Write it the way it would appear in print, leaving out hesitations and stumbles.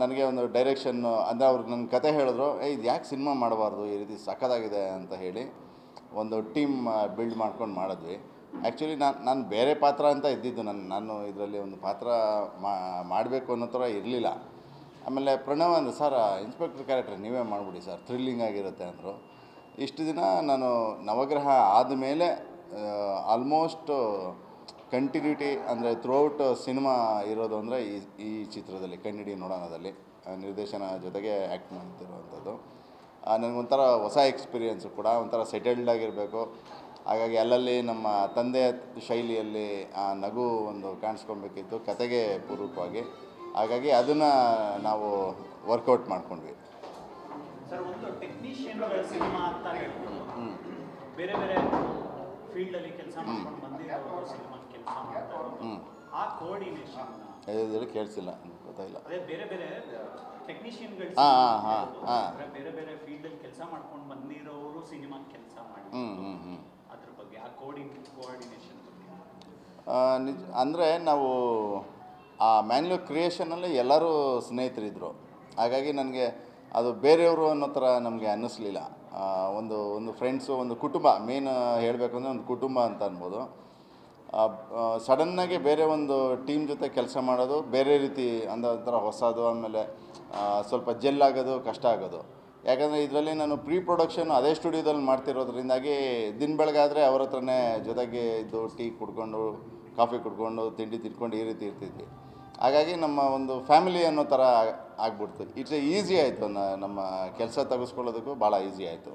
ನನಗೆ ಒಂದು ಡೈರೆಕ್ಷನ್ನು ಅಂದರೆ ಅವ್ರು ನನ್ನ ಕತೆ ಹೇಳಿದ್ರು, ಇದು ಯಾಕೆ ಸಿನಿಮಾ ಮಾಡಬಾರ್ದು ಈ ರೀತಿ ಸಖತ್ತಾಗಿದೆ ಅಂತ ಹೇಳಿ ಒಂದು ಟೀಮ್ ಬಿಲ್ಡ್ ಮಾಡ್ಕೊಂಡು ಮಾಡಿದ್ವಿ. ಆ್ಯಕ್ಚುಲಿ ನಾನು ಬೇರೆ ಪಾತ್ರ ಅಂತ ಇದ್ದಿದ್ದು, ನಾನು ಇದರಲ್ಲಿ ಒಂದು ಪಾತ್ರ ಮಾಡಬೇಕು ಅನ್ನೋ ಥರ ಇರಲಿಲ್ಲ. ಆಮೇಲೆ ಪ್ರಣವ್ ಅಂದರೆ, ಸರ್ ಇನ್ಸ್ಪೆಕ್ಟರ್ ಕ್ಯಾರೆಕ್ಟರ್ ನೀವೇ ಮಾಡಿಬಿಡಿ ಸರ್, ಥ್ರಿಲ್ಲಿಂಗ್ ಆಗಿರುತ್ತೆ ಅಂದರು. ಇಷ್ಟು ದಿನ ನಾನು ನವಗ್ರಹ ಆದಮೇಲೆ ಆಲ್ಮೋಸ್ಟ್ ಕಂಟಿನ್ಯೂಟಿ ಅಂದರೆ ಥ್ರೂಔಟ್ ಸಿನಿಮಾ ಇರೋದು ಅಂದರೆ ಈ ಚಿತ್ರದಲ್ಲಿ ಕನ್ನಡಿ ನೋಡೋಣದಲ್ಲಿ ನಿರ್ದೇಶನ ಜೊತೆಗೆ ಆ್ಯಕ್ಟ್ ಮಾಡ್ತಿರುವಂಥದ್ದು. ನನಗೊಂಥರ ಹೊಸ ಎಕ್ಸ್ಪೀರಿಯೆನ್ಸು ಕೂಡ, ಒಂಥರ ಸೆಟಲ್ಡ್ ಆಗಿರಬೇಕು. ಹಾಗಾಗಿ ಅಲ್ಲಲ್ಲಿ ನಮ್ಮ ತಂದೆ ಶೈಲಿಯಲ್ಲಿ ಆ ನಗು ಒಂದು ಕಾಣಿಸ್ಕೊಬೇಕಿತ್ತು ಕತೆಗೆ ಪೂರಕವಾಗಿ. ಹಾಗಾಗಿ ಅದನ್ನು ನಾವು ವರ್ಕೌಟ್ ಮಾಡ್ಕೊಂಡ್ವಿ. ಇದರಲ್ಲಿ ಕೇಳಿಸಿಲ್ಲ, ಗೊತ್ತಾಯಿಲ್ಲ. ಹಾಂ ಹಾಂ ಹಾಂ ಹ್ಞೂ. ನಿಜ ಅಂದರೆ ನಾವು ಆ ಮ್ಯಾನ್ಯು ಕ್ರಿಯೇಷನಲ್ಲಿ ಎಲ್ಲರೂ ಸ್ನೇಹಿತರಿದ್ದರು. ಹಾಗಾಗಿ ನನಗೆ ಅದು ಬೇರೆಯವರು ಅನ್ನೋ ಥರ ನಮಗೆ ಅನ್ನಿಸ್ಲಿಲ್ಲ. ಒಂದು ಒಂದು ಫ್ರೆಂಡ್ಸು, ಒಂದು ಕುಟುಂಬ, ಮೇನ್ ಹೇಳಬೇಕು ಅಂದರೆ ಒಂದು ಕುಟುಂಬ ಅಂತ ಅನ್ಬೋದು. ಸಡನ್ನಾಗಿ ಬೇರೆ ಒಂದು ಟೀಮ್ ಜೊತೆ ಕೆಲಸ ಮಾಡೋದು ಬೇರೆ ರೀತಿ, ಒಂಥರ ಹೊಸದು. ಆಮೇಲೆ ಸ್ವಲ್ಪ ಜೆಲ್ ಆಗೋದು ಕಷ್ಟ ಆಗೋದು. ಯಾಕಂದರೆ ಇದರಲ್ಲಿ ನಾನು ಪ್ರೀ ಪ್ರೊಡಕ್ಷನ್ ಅದೇ ಸ್ಟುಡಿಯೋದಲ್ಲಿ ಮಾಡ್ತಿರೋದ್ರಿಂದಾಗಿ ದಿನ ಬೆಳಗಾದರೆ ಅವ್ರ ಹತ್ರನೇ ಜೊತೆಗೆ ಇದ್ದು ಟೀ ಕುಡ್ಕೊಂಡು ಕಾಫಿ ಕುಡ್ಕೊಂಡು ತಿಂಡಿ ತಿನ್ಕೊಂಡು ಈ ರೀತಿ ಇರ್ತಿದ್ವಿ. ಹಾಗಾಗಿ ನಮ್ಮ ಒಂದು ಫ್ಯಾಮಿಲಿ ಅನ್ನೋ ಥರ ಆಗ್ಬಿಡ್ತು. ಈಸಿ ಆಯಿತು, ನಮ್ಮ ಕೆಲಸ ತೆಗೆಸ್ಕೊಳ್ಳೋದಕ್ಕೂ ಭಾಳ ಈಸಿ ಆಯಿತು.